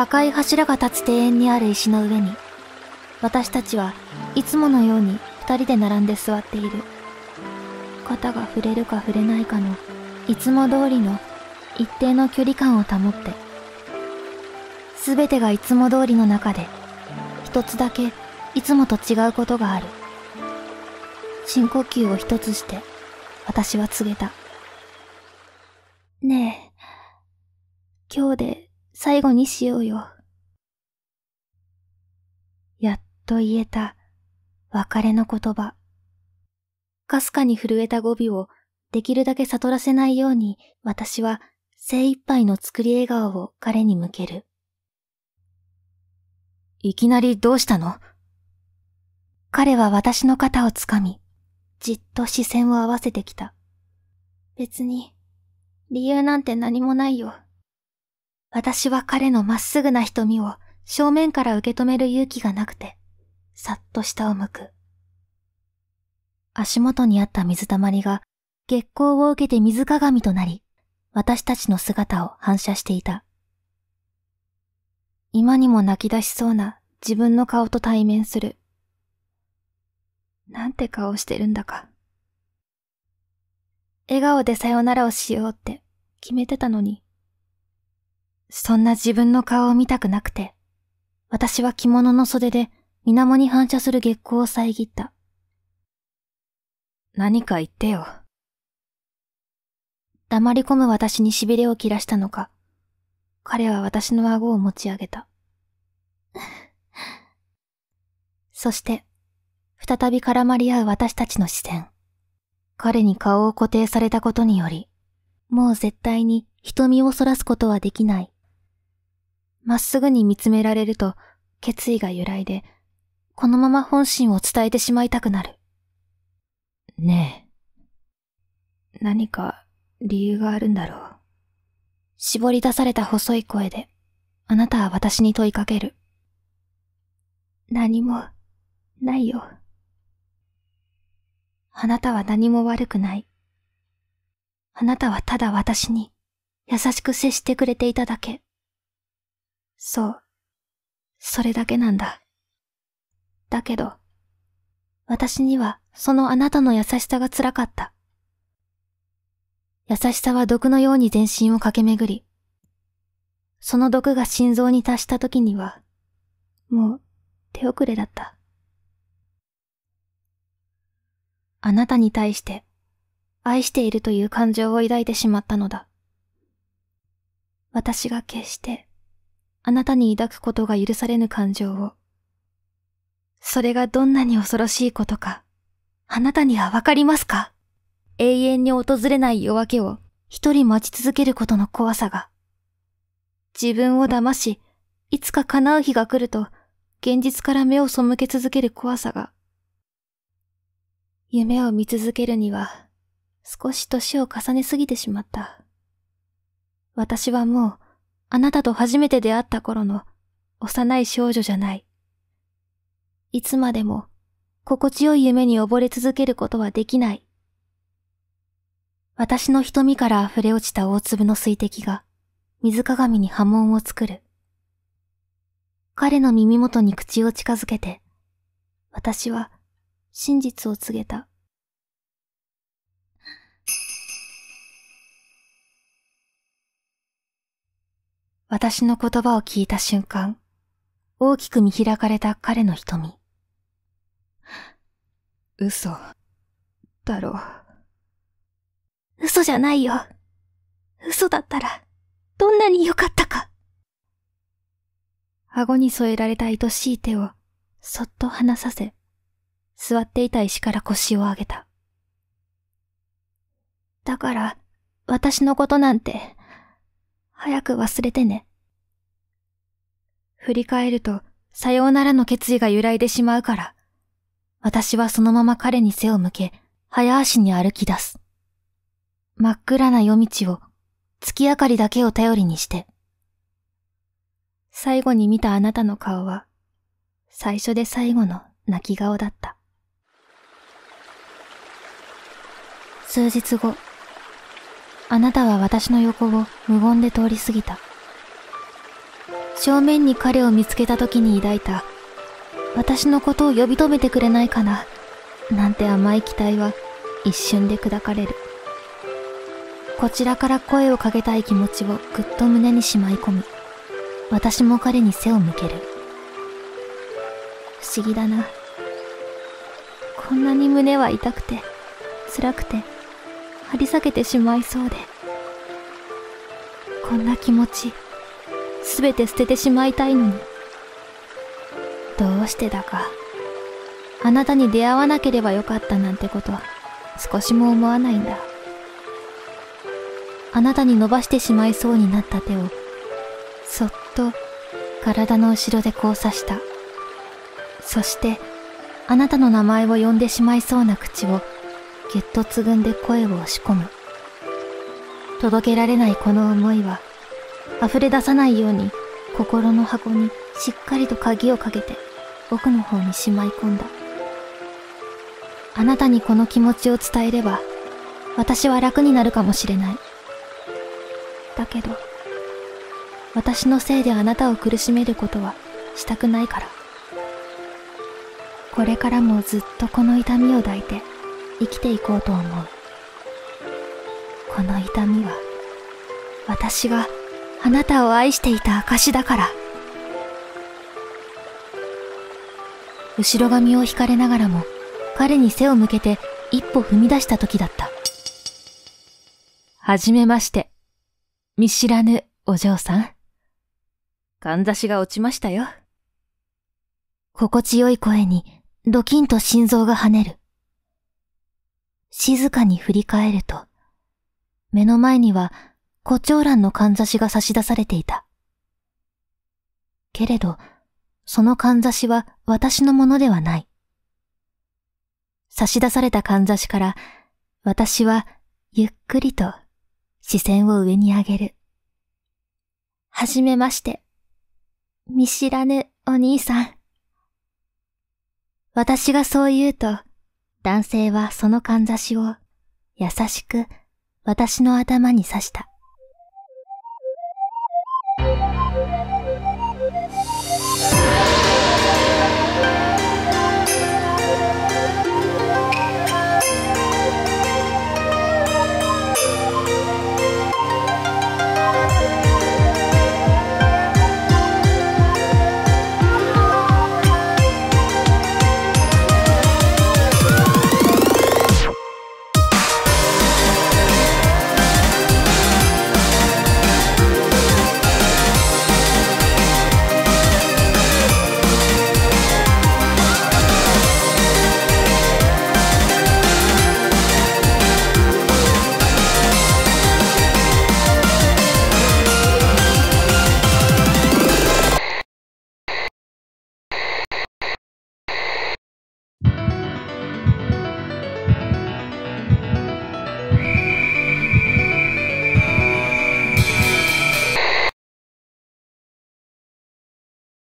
赤い柱が立つ庭園にある石の上に、私たちはいつものように二人で並んで座っている。肩が触れるか触れないかのいつも通りの一定の距離感を保って、すべてがいつも通りの中で、一つだけいつもと違うことがある。深呼吸を一つして、私は告げた。ねえ、今日で最後にしようよ。やっと言えた別れの言葉。かすかに震えた語尾をできるだけ悟らせないように私は精一杯の作り笑顔を彼に向ける。いきなりどうしたの？彼は私の肩をつかみ、じっと視線を合わせてきた。別に、理由なんて何もないよ。私は彼のまっすぐな瞳を正面から受け止める勇気がなくて、さっと下を向く。足元にあった水たまりが月光を受けて水鏡となり、私たちの姿を反射していた。今にも泣き出しそうな自分の顔と対面する。なんて顔してるんだか。笑顔でさよならをしようって決めてたのに。そんな自分の顔を見たくなくて、私は着物の袖で水面に反射する月光を遮った。何か言ってよ。黙り込む私に痺れを切らしたのか、彼は私の顎を持ち上げた。そして、再び絡まり合う私たちの視線。彼に顔を固定されたことにより、もう絶対に瞳をそらすことはできない。まっすぐに見つめられると決意が揺らいで、このまま本心を伝えてしまいたくなる。ねえ。何か理由があるんだろう。絞り出された細い声で、あなたは私に問いかける。何も、ないよ。あなたは何も悪くない。あなたはただ私に優しく接してくれていただけ。そう、それだけなんだ。だけど、私にはそのあなたの優しさが辛かった。優しさは毒のように全身を駆け巡り、その毒が心臓に達した時には、もう手遅れだった。あなたに対して、愛しているという感情を抱いてしまったのだ。私が決して、あなたに抱くことが許されぬ感情を。それがどんなに恐ろしいことか、あなたにはわかりますか？永遠に訪れない夜明けを一人待ち続けることの怖さが。自分を騙し、いつか叶う日が来ると、現実から目を背け続ける怖さが。夢を見続けるには、少し年を重ねすぎてしまった。私はもう、あなたと初めて出会った頃の、幼い少女じゃない。いつまでも、心地よい夢に溺れ続けることはできない。私の瞳から溢れ落ちた大粒の水滴が、水鏡に波紋を作る。彼の耳元に口を近づけて、私は、真実を告げた。私の言葉を聞いた瞬間、大きく見開かれた彼の瞳。嘘、だろう。嘘じゃないよ。嘘だったら、どんなに良かったか。顎に添えられた愛しい手を、そっと離させ、座っていた石から腰を上げた。だから、私のことなんて、早く忘れてね。振り返ると、さようならの決意が揺らいでしまうから、私はそのまま彼に背を向け、早足に歩き出す。真っ暗な夜道を、月明かりだけを頼りにして。最後に見たあなたの顔は、最初で最後の泣き顔だった。数日後、あなたは私の横を無言で通り過ぎた。正面に彼を見つけた時に抱いた、私のことを呼び止めてくれないかな、なんて甘い期待は一瞬で砕かれる。こちらから声をかけたい気持ちをぐっと胸にしまい込み、私も彼に背を向ける。不思議だな。こんなに胸は痛くて、辛くて、張り裂けてしまいそうで。こんな気持ち、すべて捨ててしまいたいのに。どうしてだか、あなたに出会わなければよかったなんてこと、少しも思わないんだ。あなたに伸ばしてしまいそうになった手を、そっと体の後ろで交差した。そして、あなたの名前を呼んでしまいそうな口を、ぎゅっとつぐんで声を押し込む。届けられないこの思いは、溢れ出さないように、心の箱にしっかりと鍵をかけて、奥の方にしまい込んだ。あなたにこの気持ちを伝えれば、私は楽になるかもしれない。だけど、私のせいであなたを苦しめることはしたくないから。これからもずっとこの痛みを抱いて生きていこうと思う。この痛みは、私があなたを愛していた証だから。後ろ髪を引かれながらも、彼に背を向けて一歩踏み出した時だった。はじめまして。見知らぬお嬢さん。かんざしが落ちましたよ。心地よい声にドキンと心臓が跳ねる。静かに振り返ると、目の前には胡蝶蘭のかんざしが差し出されていた。けれど、そのかんざしは私のものではない。差し出されたかんざしから、私はゆっくりと視線を上に上げる。はじめまして。見知らぬお兄さん。私がそう言うと、男性はそのかんざしを優しく私の頭に刺した。